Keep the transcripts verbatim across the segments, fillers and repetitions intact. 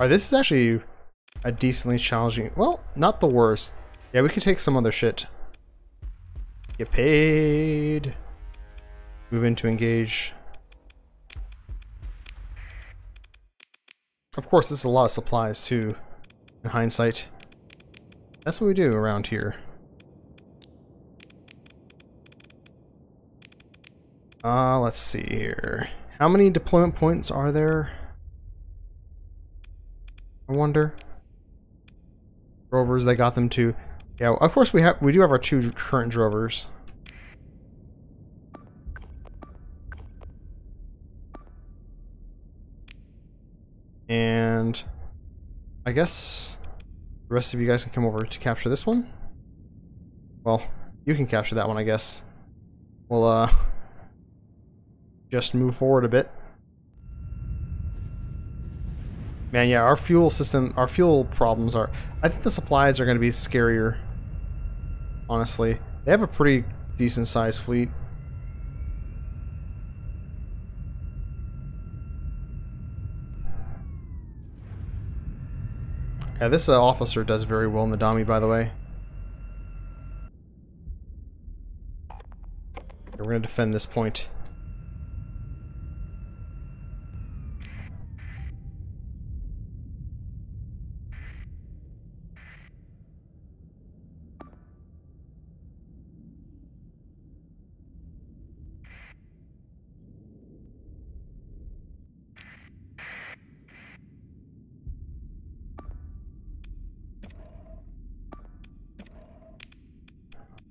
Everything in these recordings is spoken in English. Alright, this is actually a decently challenging... Well, not the worst. Yeah, we could take some other shit. Get paid. Move in to engage. Of course, this is a lot of supplies, too, in hindsight. That's what we do around here. Uh, let's see here. How many deployment points are there? I wonder. Drovers, they got them too. Yeah, well, of course we have. We do have our two current drovers. And I guess the rest of you guys can come over to capture this one. Well, you can capture that one, I guess. We'll uh, just move forward a bit. Man, yeah, our fuel system, our fuel problems are... I think the supplies are going to be scarier, honestly. They have a pretty decent-sized fleet. Yeah, this uh, officer does very well in the dummy, by the way. We're going to defend this point.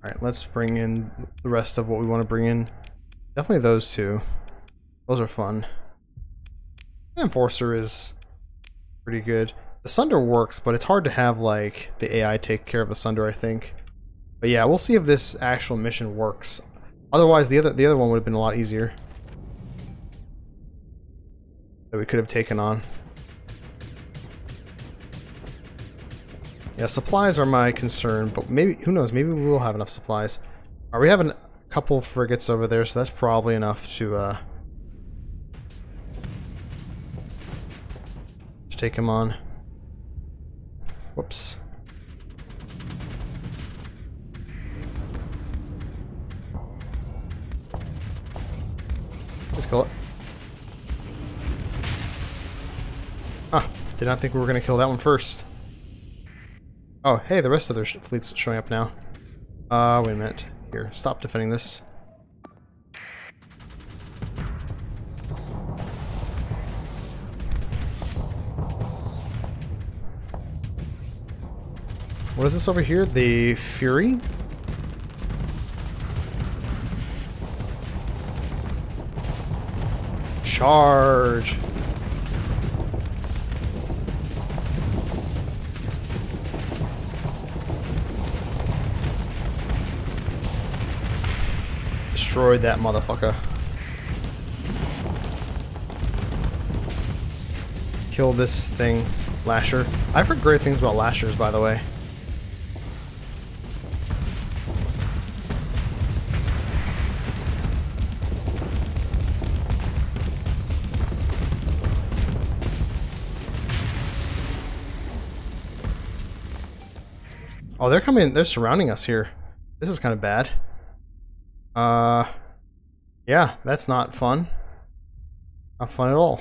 Alright, let's bring in the rest of what we want to bring in. Definitely those two. Those are fun. The Enforcer is pretty good. The Sunder works, but it's hard to have, like, the A I take care of the Sunder, I think. But yeah, we'll see if this actual mission works. Otherwise, the other the other one would have been a lot easier. That we could have taken on. Yeah, supplies are my concern, but maybe, who knows, maybe we will have enough supplies. Alright, we have a couple frigates over there, so that's probably enough to, uh, to take him on. Whoops. Let's kill it. Ah, did not think we were going to kill that one first. Oh, hey, the rest of their sh fleet's showing up now. Uh, wait a minute. Here, stop defending this. What is this over here? The Fury? Charge! Destroyed that motherfucker. Kill this thing, Lasher. I've heard great things about Lashers, by the way. Oh, they're coming, they're surrounding us here. This is kind of bad. Uh, yeah, that's not fun. Not fun at all.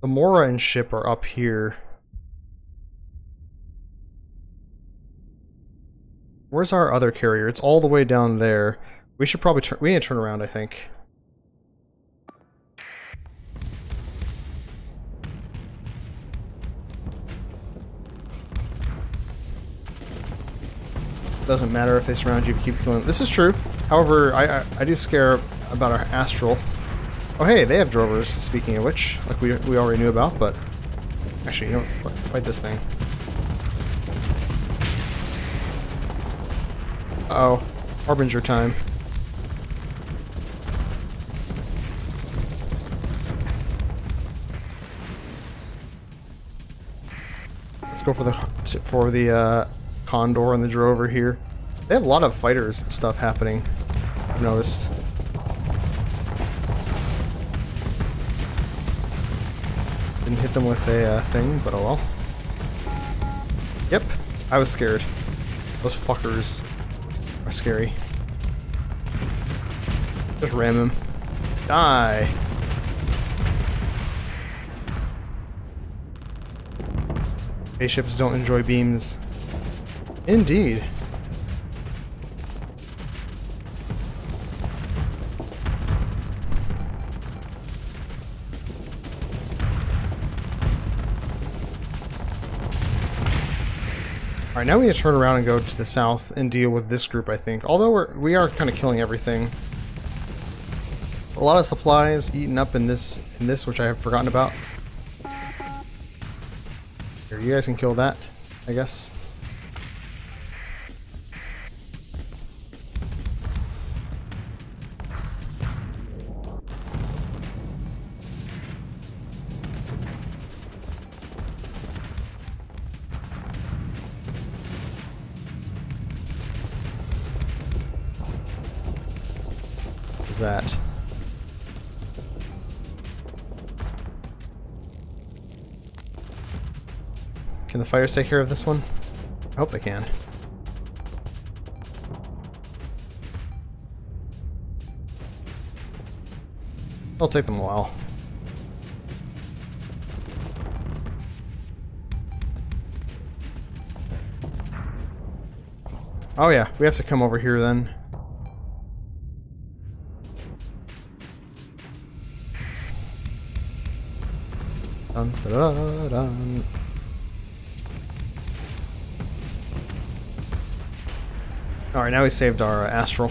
The Mora and ship are up here. Where's our other carrier? It's all the way down there. We should probably turn. We need to turn around, I think. Doesn't matter if they surround you, keep killing them. This is true. However, I, I I do scare about our Astral. Oh hey, they have drovers, speaking of which, like we, we already knew about, but actually, you know, fight this thing. Uh-oh. Harbinger time. Let's go for the for the uh Condor and the Drover here. They have a lot of fighters stuff happening, I've noticed. Didn't hit them with a uh, thing, but oh well. Yep, I was scared. Those fuckers are scary. Just ram him. Die! Spaceships don't enjoy beams. Indeed. Alright, now we need to turn around and go to the south and deal with this group, I think. Although we're, we are kind of killing everything. A lot of supplies eaten up in this, in this, which I have forgotten about. Here, you guys can kill that, I guess. That. Can the fighters take care of this one? I hope they can. It'll take them a while. Oh yeah, we have to come over here then. Dun, da, da, dun. All right, now we saved our uh, Astral.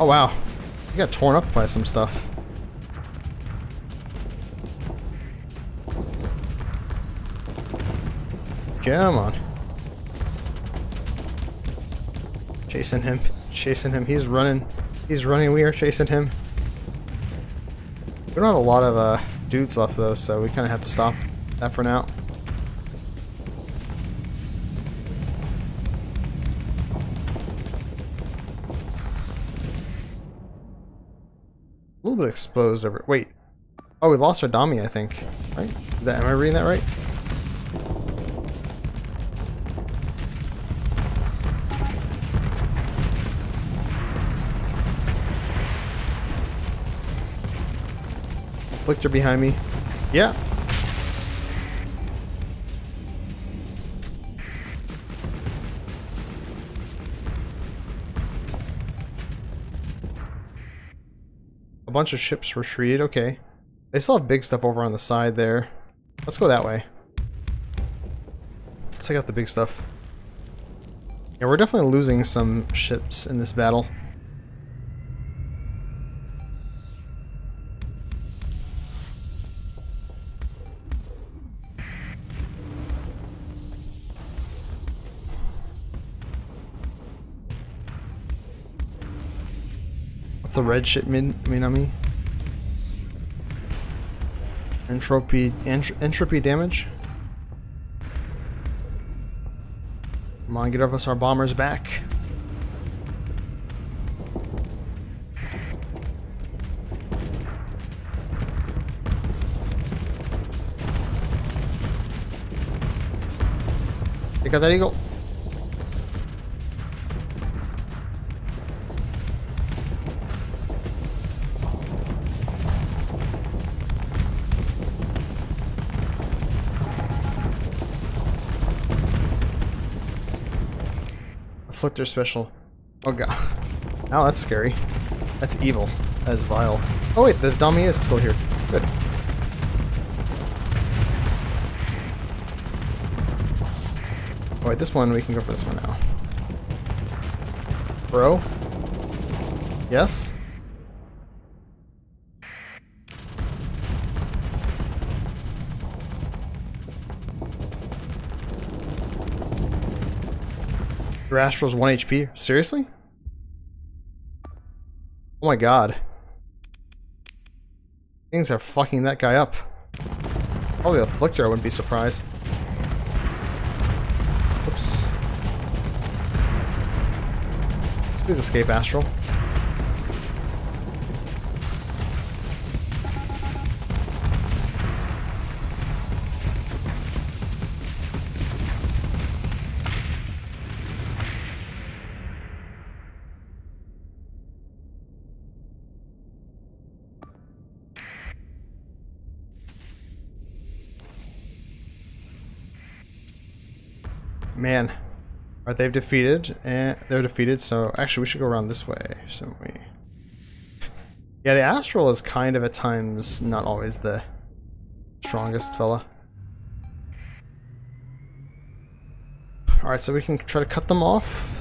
Oh wow, he got torn up by some stuff. Come on, chasing him, chasing him. He's running, he's running. We are chasing him. We don't have a lot of uh, dudes left though, so we kind of have to stop that for now. A little bit exposed over. Wait. Oh, we lost our Dami, I think. Right? Is that? Am I reading that right? Afflictor behind me. Yeah. A bunch of ships retreated. Okay. They still have big stuff over on the side there. Let's go that way. Let's take out the big stuff. Yeah, we're definitely losing some ships in this battle. The red ship min Minami. Entropy ent entropy damage. Come on, get off us our bombers back. Take out that Eagle. Afflictor special. Oh god. Now that's scary. That's evil. That is vile. Oh wait, the dummy is still here. Good. Oh wait, this one, we can go for this one now. Bro? Yes? Your Astral's one H P. Seriously? Oh my god. Things are fucking that guy up. Probably Afflictor, I wouldn't be surprised. Oops. Please escape, Astral. man. Alright, they've defeated, and they're defeated, so actually we should go around this way, shouldn't we? Yeah, the Astral is kind of at times not always the strongest fella. Alright, so we can try to cut them off.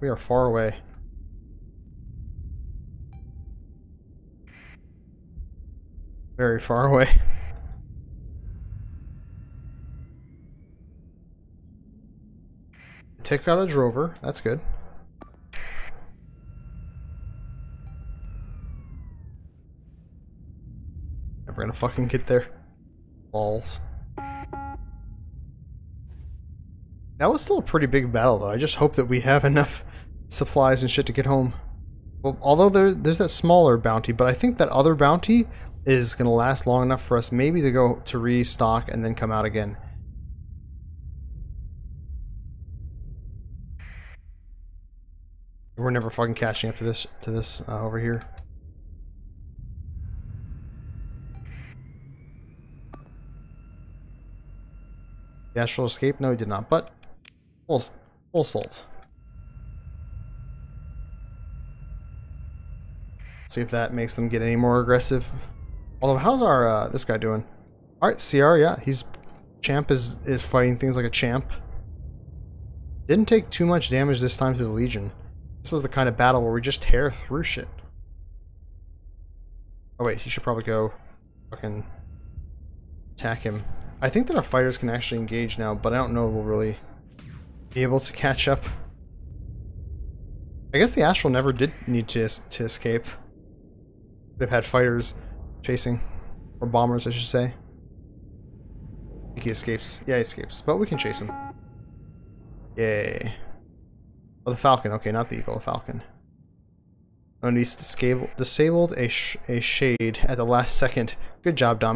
We are far away. Very far away. Take out a drover, that's good. Never gonna fucking get there. Balls. That was still a pretty big battle though. I just hope that we have enough supplies and shit to get home. Well, although there, there's that smaller bounty, but I think that other bounty is going to last long enough for us maybe to go to restock and then come out again. We're never fucking catching up to this to this uh, over here. The Astral escaped? No, he did not, but full, full salt. See if that makes them get any more aggressive. Although, how's our uh, this guy doing? All right, C R, yeah, he's champ is is fighting things like a champ. Didn't take too much damage this time to the Legion. This was the kind of battle where we just tear through shit. Oh wait, he should probably go fucking attack him. I think that our fighters can actually engage now, but I don't know if we'll really be able to catch up. I guess the Astral never did need to to escape. Have had fighters chasing, or bombers I should say. I think he escapes. Yeah, he escapes, but we can chase him. Yay. Oh, the Falcon. Okay, not the Eagle, the Falcon. Onis disabled a, sh a shade at the last second. Good job, Dom.